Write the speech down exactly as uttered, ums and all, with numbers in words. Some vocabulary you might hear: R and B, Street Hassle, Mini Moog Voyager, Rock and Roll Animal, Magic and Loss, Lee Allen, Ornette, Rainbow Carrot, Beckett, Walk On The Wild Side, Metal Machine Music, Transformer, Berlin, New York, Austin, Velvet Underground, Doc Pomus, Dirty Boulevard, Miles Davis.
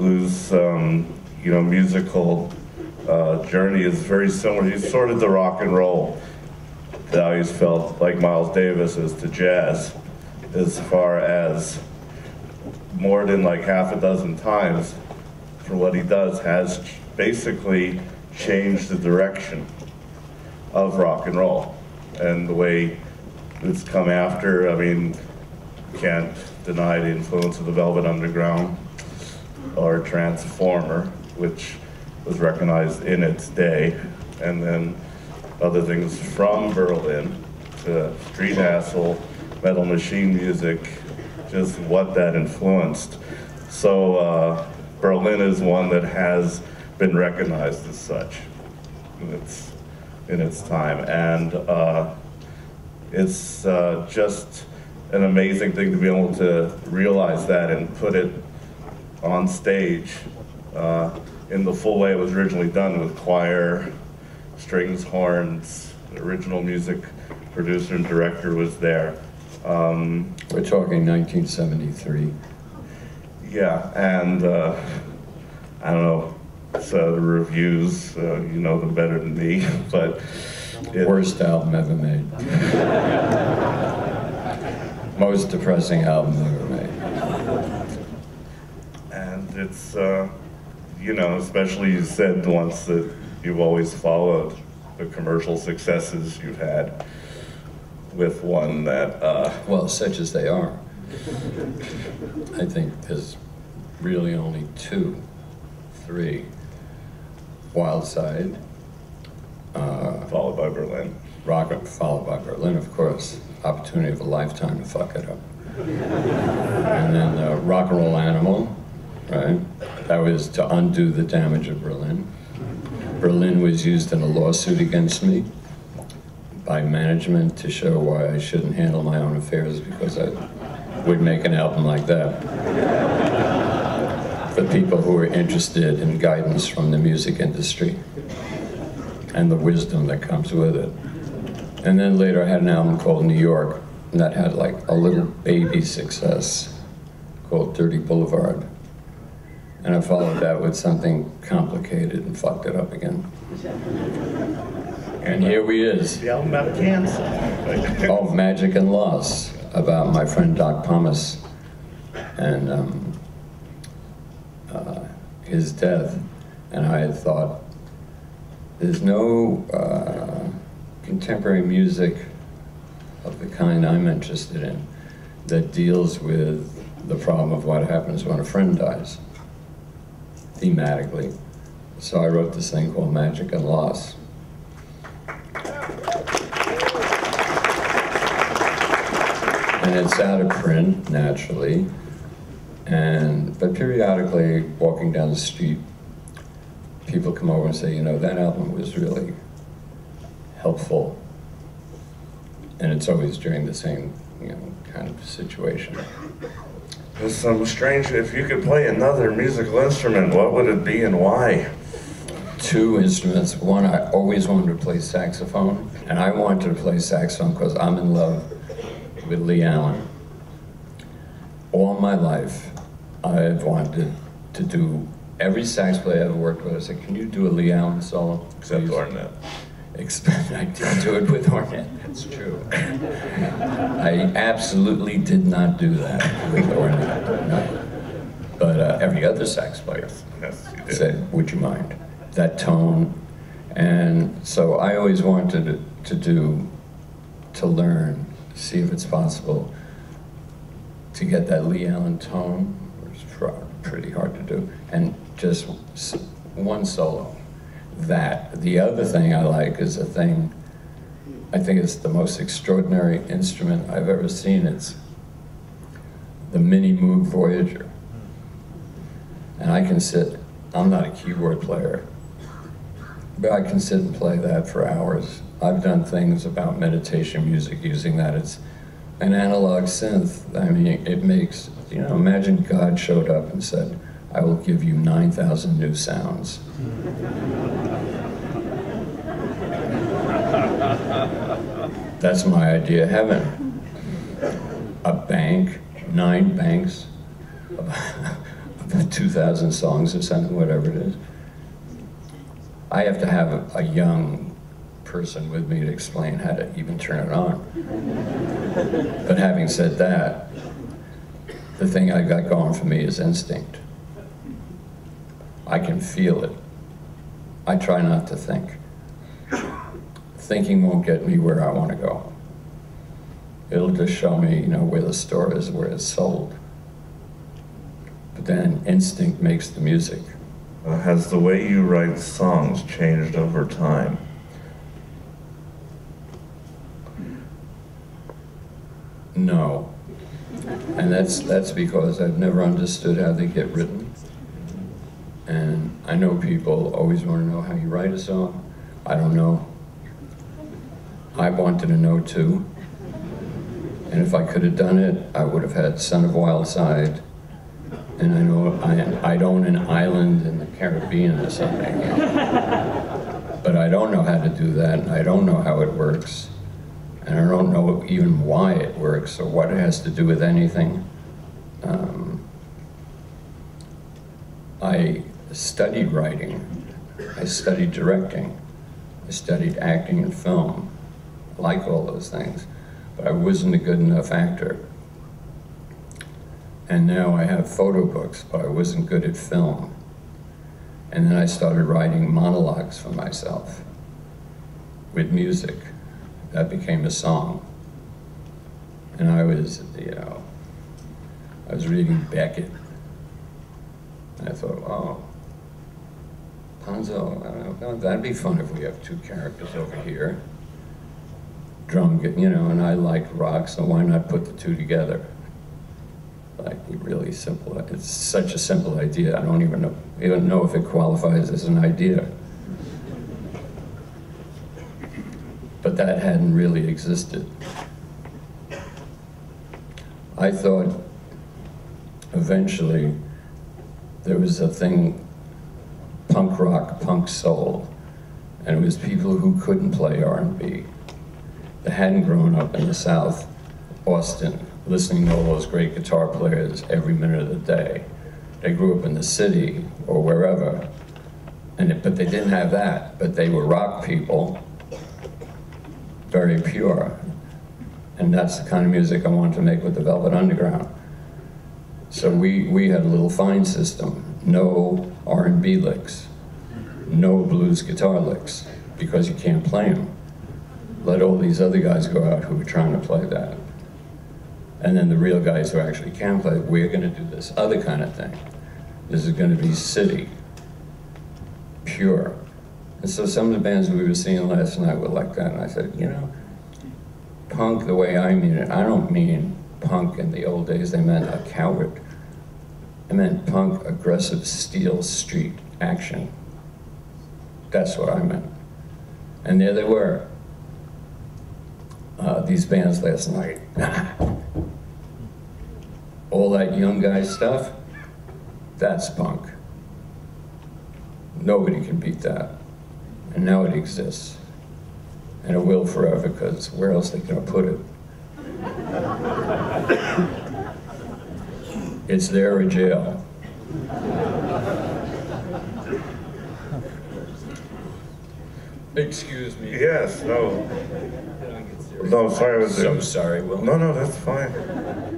blues, um, you know, musical uh, journey is very similar. He's sort of the rock and roll that I always felt like Miles Davis is to jazz, as far as more than like half a dozen times for what he does has basically changed the direction of rock and roll and the way it's come after. I mean, can't deny the influence of the Velvet Underground or Transformer, which was recognized in its day, and then other things from Berlin to Street Hassle, Metal Machine Music, just what that influenced. So uh, Berlin is one that has been recognized as such in its, in its time. And uh, it's uh, just an amazing thing to be able to realize that and put it on stage uh, in the full way it was originally done, with choir, strings, horns. The original music producer and director was there. Um, We're talking nineteen seventy-three. Yeah, and uh, I don't know, so the reviews, uh, you know them better than me, but... It, worst album ever made. Most depressing album ever made. And it's, uh, you know, especially you said once that you've always followed the commercial successes you've had with one that... Uh, well, such as they are. I think there's really only two, three. Wild Side. Uh, followed by Berlin. Rock, followed by Berlin, of course. Opportunity of a lifetime to fuck it up. And then uh, Rock and Roll Animal, right? That was to undo the damage of Berlin. Berlin was used in a lawsuit against me by management to show why I shouldn't handle my own affairs, because I would make an album like that for people who were interested in guidance from the music industry and the wisdom that comes with it. And then later I had an album called New York, and that had like a little baby success called Dirty Boulevard. And I followed that with something complicated and fucked it up again. And here we is. The album about cancer. Oh, Magic and Loss, about my friend Doc Pomus and um, uh, his death. And I had thought, there's no uh, contemporary music of the kind I'm interested in that deals with the problem of what happens when a friend dies, thematically. So I wrote this thing called Magic and Loss. And it's out of print, naturally, and but periodically, walking down the street, people come over and say, you know, that album was really helpful. And it's always during the same, you know, kind of situation. There's some strange, if you could play another musical instrument, what would it be and why? Two instruments. One, I always wanted to play saxophone, and I wanted to play saxophone because I'm in love with Lee Allen. All my life, I've wanted to do, every sax player I ever worked with, I said, can you do a Lee Allen solo? Except Ornette. Except I did do it with Ornette, that's true. I absolutely did not do that with Ornette, no. But uh, every other sax player yes, yes, you said, would you mind? That tone. And so I always wanted to, to do, to learn, see if it's possible to get that Lee Allen tone, which is pretty hard to do, and just one solo. That. The other thing I like is a thing, I think it's the most extraordinary instrument I've ever seen. It's the Mini Moog Voyager. And I can sit, I'm not a keyboard player, but I can sit and play that for hours. I've done things about meditation music using that. It's an analog synth. I mean, it makes, you know, imagine God showed up and said, I will give you nine thousand new sounds. That's my idea of heaven. A bank, nine banks, a two thousand songs or something, whatever it is. I have to have a young person with me to explain how to even turn it on. But having said that, the thing I've got going for me is instinct. I can feel it. I try not to think. Thinking won't get me where I want to go. It'll just show me, you know, where the store is, where it's sold. But then instinct makes the music. Has the way you write songs changed over time? No. And that's, that's because I've never understood how they get written. And I know people always want to know how you write a song. I don't know. I wanted to know too. And if I could have done it, I would have had Son of Wild Side, and I know I, I own an island in the Caribbean or something. But I don't know how to do that, and I don't know how it works. And I don't know even why it works or what it has to do with anything. Um, I studied writing. I studied directing. I studied acting and film. I like all those things. I wasn't a good enough actor. And now I have photo books, but I wasn't good at film. And then I started writing monologues for myself with music. That became a song. And I was, you know, I was reading Beckett. And I thought, oh, Ponzo, I don't know, that'd be fun if we have two characters over here. Drum, you know, and I liked rock, so why not put the two together? Like, really simple. It's such a simple idea. I don't even know, even know if it qualifies as an idea. But that hadn't really existed. I thought eventually there was a thing, punk rock, punk soul, and it was people who couldn't play R and B. That hadn't grown up in the South, Austin, listening to all those great guitar players every minute of the day. They grew up in the city or wherever, and it, but they didn't have that. But they were rock people, very pure, and that's the kind of music I wanted to make with the Velvet Underground. So we, we had a little fine system. No R and B licks, no blues guitar licks, because you can't play them. Let all these other guys go out who were trying to play that. And then the real guys who actually can play, we're going to do this other kind of thing. This is going to be city, pure. And so some of the bands we were seeing last night were like that, and I said, you know, punk the way I mean it, I don't mean punk in the old days, they meant a coward. I meant punk, aggressive, steel, street action. That's what I meant. And there they were. Uh, these bands last night. All that young guy stuff, that's punk. Nobody can beat that. And now it exists. And it will forever, because where else are they going to put it? It's there or jail. Excuse me. Yes, no. No, sorry. I was so sorry, Will. No, no, that's fine.